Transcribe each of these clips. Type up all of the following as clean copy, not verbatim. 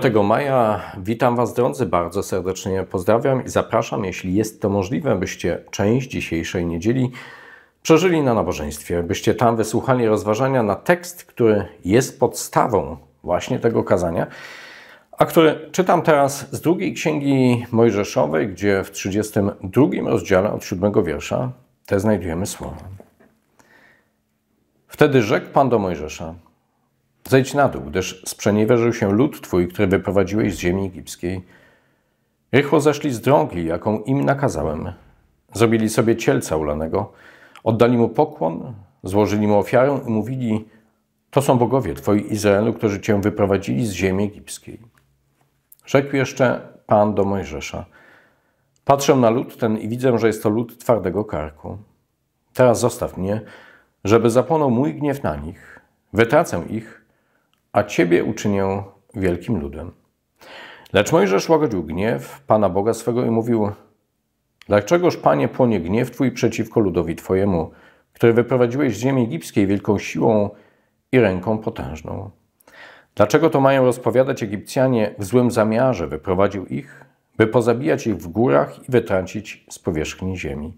5 maja witam Was, drodzy, bardzo serdecznie pozdrawiam i zapraszam, jeśli jest to możliwe, byście część dzisiejszej niedzieli przeżyli na nabożeństwie, byście tam wysłuchali rozważania na tekst, który jest podstawą właśnie tego kazania, a który czytam teraz z drugiej Księgi Mojżeszowej, gdzie w 32 rozdziale od 7 wiersza te znajdujemy słowa. Wtedy rzekł Pan do Mojżesza: zejdź na dół, gdyż sprzeniewierzył się lud Twój, który wyprowadziłeś z ziemi egipskiej. Rychło zeszli z drogi, jaką im nakazałem. Zrobili sobie cielca ulanego, oddali mu pokłon, złożyli mu ofiarę i mówili: to są bogowie Twoi, Izraelu, którzy Cię wyprowadzili z ziemi egipskiej. Rzekł jeszcze Pan do Mojżesza: patrzę na lud ten i widzę, że jest to lud twardego karku. Teraz zostaw mnie, żeby zapłonął mój gniew na nich. Wytracę ich, a Ciebie uczynię wielkim ludem. Lecz Mojżesz łagodził gniew Pana Boga swego i mówił: dlaczegoż, Panie, płonie gniew Twój przeciwko ludowi Twojemu, który wyprowadziłeś z ziemi egipskiej wielką siłą i ręką potężną? Dlaczego to mają rozpowiadać Egipcjanie w złym zamiarze? Wyprowadził ich, by pozabijać ich w górach i wytracić z powierzchni ziemi.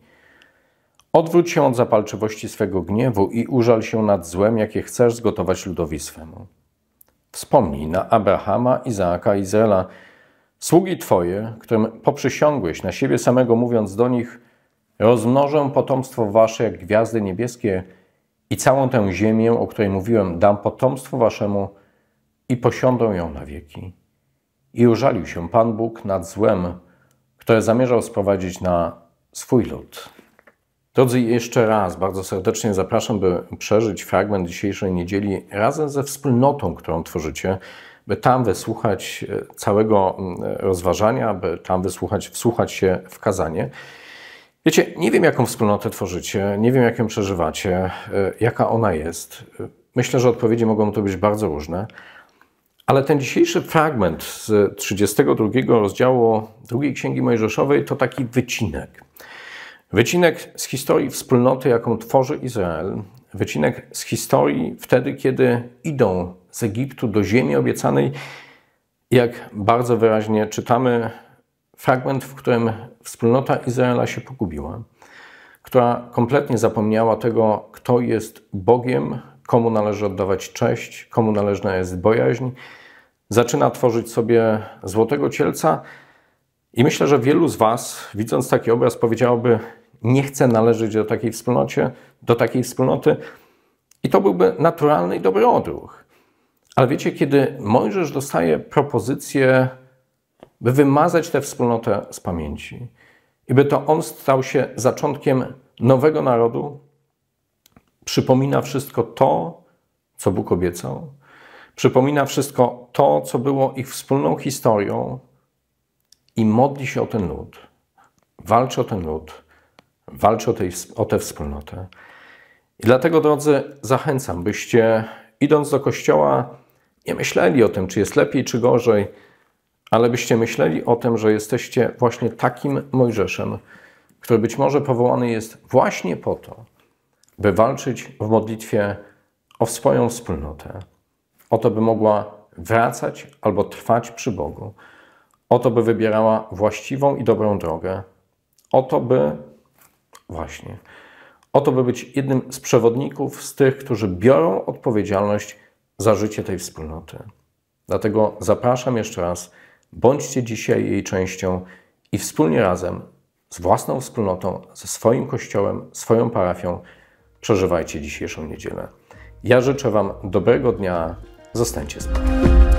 Odwróć się od zapalczywości swego gniewu i użal się nad złem, jakie chcesz zgotować ludowi swemu. Wspomnij na Abrahama, Izaaka, Izraela, sługi Twoje, którym poprzysiągłeś na siebie samego, mówiąc do nich: rozmnożę potomstwo Wasze jak gwiazdy niebieskie i całą tę ziemię, o której mówiłem, dam potomstwu Waszemu i posiądą ją na wieki. I użalił się Pan Bóg nad złem, które zamierzał sprowadzić na swój lud. Drodzy, jeszcze raz bardzo serdecznie zapraszam, by przeżyć fragment dzisiejszej niedzieli razem ze wspólnotą, którą tworzycie, by tam wysłuchać całego rozważania, by tam wsłuchać się w kazanie. Wiecie, nie wiem, jaką wspólnotę tworzycie, nie wiem, jak ją przeżywacie, jaka ona jest. Myślę, że odpowiedzi mogą to być bardzo różne, ale ten dzisiejszy fragment z 32 rozdziału II Księgi Mojżeszowej to taki wycinek. Wycinek z historii wspólnoty, jaką tworzy Izrael. Wycinek z historii wtedy, kiedy idą z Egiptu do ziemi obiecanej. Jak bardzo wyraźnie czytamy fragment, w którym wspólnota Izraela się pogubiła, która kompletnie zapomniała tego, kto jest Bogiem, komu należy oddawać cześć, komu należna jest bojaźń. Zaczyna tworzyć sobie złotego cielca. I myślę, że wielu z Was, widząc taki obraz, powiedziałoby: nie chcę należeć do takiej wspólnoty, i to byłby naturalny i dobry odruch. Ale wiecie, kiedy Mojżesz dostaje propozycję, by wymazać tę wspólnotę z pamięci i by to on stał się zaczątkiem nowego narodu, przypomina wszystko to, co Bóg obiecał, przypomina wszystko to, co było ich wspólną historią, i modli się o ten lud, walczy o ten lud, walczy o tę wspólnotę. I dlatego, drodzy, zachęcam, byście idąc do kościoła nie myśleli o tym, czy jest lepiej, czy gorzej, ale byście myśleli o tym, że jesteście właśnie takim Mojżeszem, który być może powołany jest właśnie po to, by walczyć w modlitwie o swoją wspólnotę, o to, by mogła wracać albo trwać przy Bogu, o to, by wybierała właściwą i dobrą drogę, o to, by być jednym z przewodników, z tych, którzy biorą odpowiedzialność za życie tej wspólnoty. Dlatego zapraszam jeszcze raz, bądźcie dzisiaj jej częścią i wspólnie razem z własną wspólnotą, ze swoim kościołem, swoją parafią przeżywajcie dzisiejszą niedzielę. Ja życzę Wam dobrego dnia, zostańcie z Panem.